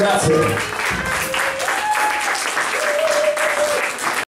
Gracias.